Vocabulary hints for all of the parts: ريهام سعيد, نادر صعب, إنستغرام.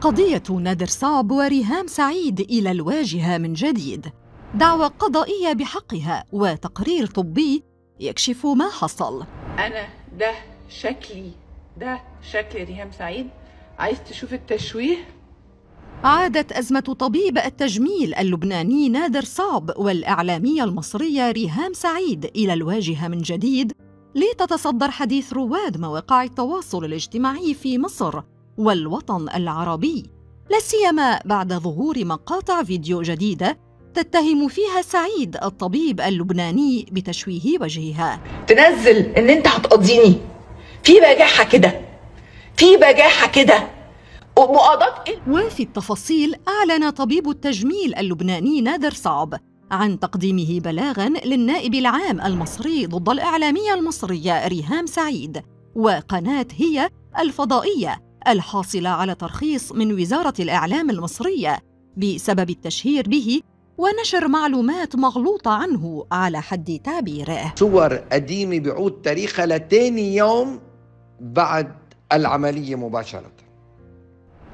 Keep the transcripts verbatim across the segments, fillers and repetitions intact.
قضية نادر صعب وريهام سعيد إلى الواجهة من جديد، دعوى قضائية بحقها وتقرير طبي يكشف ما حصل. أنا ده شكلي، ده شكل ريهام سعيد، عايز تشوف التشويه؟ عادت أزمة طبيب التجميل اللبناني نادر صعب والإعلامية المصرية ريهام سعيد إلى الواجهة من جديد لتتصدر حديث رواد مواقع التواصل الاجتماعي في مصر والوطن العربي، لا سيما بعد ظهور مقاطع فيديو جديدة تتهم فيها سعيد الطبيب اللبناني بتشويه وجهها. تنزل ان انت هتقضيني في بجاحه كده، في بجاحه كده ومقاضات. وفي التفاصيل اعلن طبيب التجميل اللبناني نادر صعب عن تقديمه بلاغا للنائب العام المصري ضد الاعلاميه المصريه ريهام سعيد وقناه هي الفضائيه الحاصله على ترخيص من وزاره الاعلام المصريه بسبب التشهير به ونشر معلومات مغلوطة عنه على حد تعبيره. صور قديمة بيعود تاريخها لتاني يوم بعد العملية مباشرة.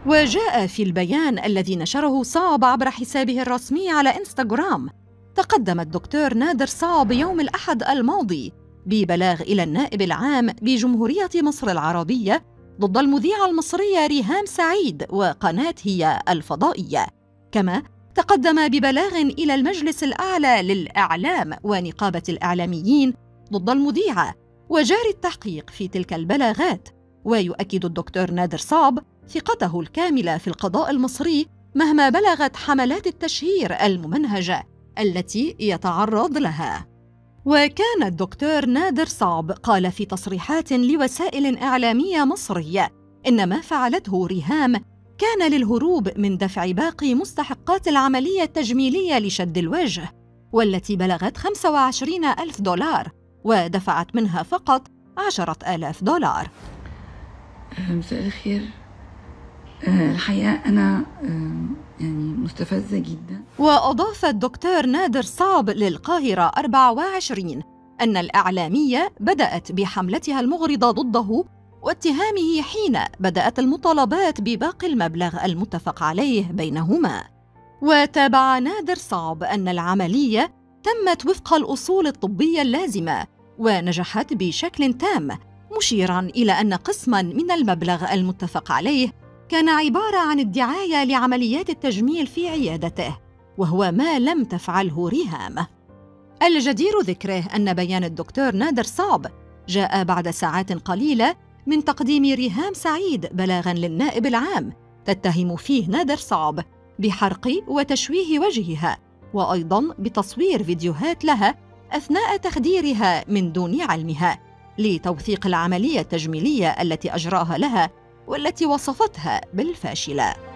وجاء في البيان الذي نشره صعب عبر حسابه الرسمي على إنستغرام، تقدم الدكتور نادر صعب يوم الأحد الماضي ببلاغ إلى النائب العام بجمهورية مصر العربية ضد المذيعة المصرية ريهام سعيد وقناة هي الفضائية، كما تقدم ببلاغ إلى المجلس الأعلى للإعلام ونقابة الإعلاميين ضد المذيعة، وجاري التحقيق في تلك البلاغات. ويؤكد الدكتور نادر صعب ثقته الكاملة في القضاء المصري مهما بلغت حملات التشهير الممنهجة التي يتعرض لها. وكان الدكتور نادر صعب قال في تصريحات لوسائل إعلامية مصرية إن ما فعلته ريهام كان للهروب من دفع باقي مستحقات العملية التجميلية لشد الوجه، والتي بلغت خمسة وعشرين ألف دولار ودفعت منها فقط عشرة آلاف دولار. مساء الخير. أه الحقيقة أنا أه يعني مستفزة جدا. وأضاف الدكتور نادر صعب للقاهرة أربعة وعشرين أن الإعلامية بدأت بحملتها المغرضة ضده واتهامه حين بدأت المطالبات بباقي المبلغ المتفق عليه بينهما. وتابع نادر صعب أن العملية تمت وفق الأصول الطبية اللازمة ونجحت بشكل تام، مشيراً إلى أن قسماً من المبلغ المتفق عليه كان عبارة عن الدعاية لعمليات التجميل في عيادته، وهو ما لم تفعله ريهام. الجدير ذكره أن بيان الدكتور نادر صعب جاء بعد ساعات قليلة من تقديم ريهام سعيد بلاغاً للنائب العام تتهم فيه نادر صعب بحرق وتشويه وجهها، وأيضاً بتصوير فيديوهات لها أثناء تخديرها من دون علمها لتوثيق العملية التجميلية التي أجراها لها والتي وصفتها بالفاشلة.